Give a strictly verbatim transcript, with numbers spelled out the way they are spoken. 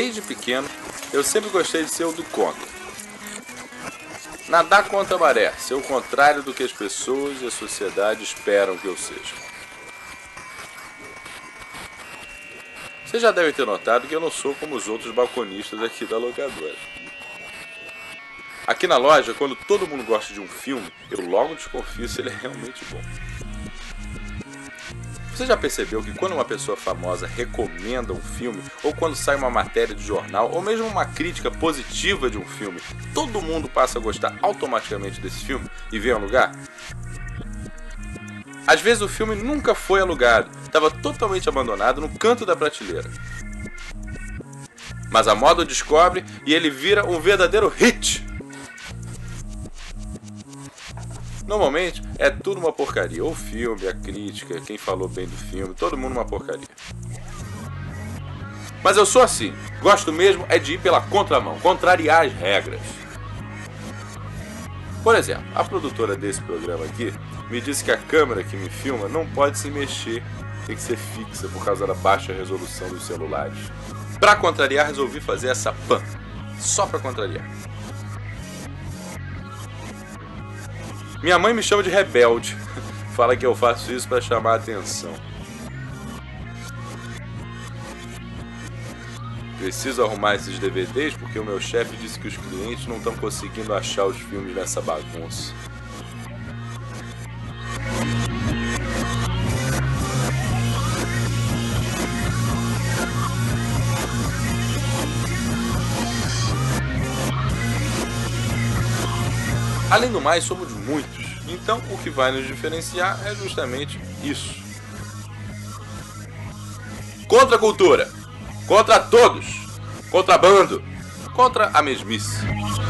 desde pequeno, eu sempre gostei de ser o do contra. Nadar contra a maré, ser o contrário do que as pessoas e a sociedade esperam que eu seja. Vocês já devem ter notado que eu não sou como os outros balconistas aqui da locadora. Aqui na loja, quando todo mundo gosta de um filme, eu logo desconfio se ele é realmente bom. Você já percebeu que quando uma pessoa famosa recomenda um filme, ou quando sai uma matéria de jornal, ou mesmo uma crítica positiva de um filme, todo mundo passa a gostar automaticamente desse filme e vem alugar? Às vezes o filme nunca foi alugado, estava totalmente abandonado no canto da prateleira. Mas a moda o descobre e ele vira um verdadeiro hit! Normalmente é tudo uma porcaria, o filme, a crítica, quem falou bem do filme, todo mundo uma porcaria. Mas eu sou assim, gosto mesmo é de ir pela contramão, contrariar as regras. Por exemplo, a produtora desse programa aqui me disse que a câmera que me filma não pode se mexer, tem que ser fixa por causa da baixa resolução dos celulares. Pra contrariar, resolvi fazer essa pan, só pra contrariar. Minha mãe me chama de rebelde, fala que eu faço isso para chamar a atenção. Preciso arrumar esses D V Ds porque o meu chefe disse que os clientes não estão conseguindo achar os filmes nessa bagunça. Além do mais, somos muitos, então o que vai nos diferenciar é justamente isso. Contra a cultura, contra todos, contrabando, contra a mesmice.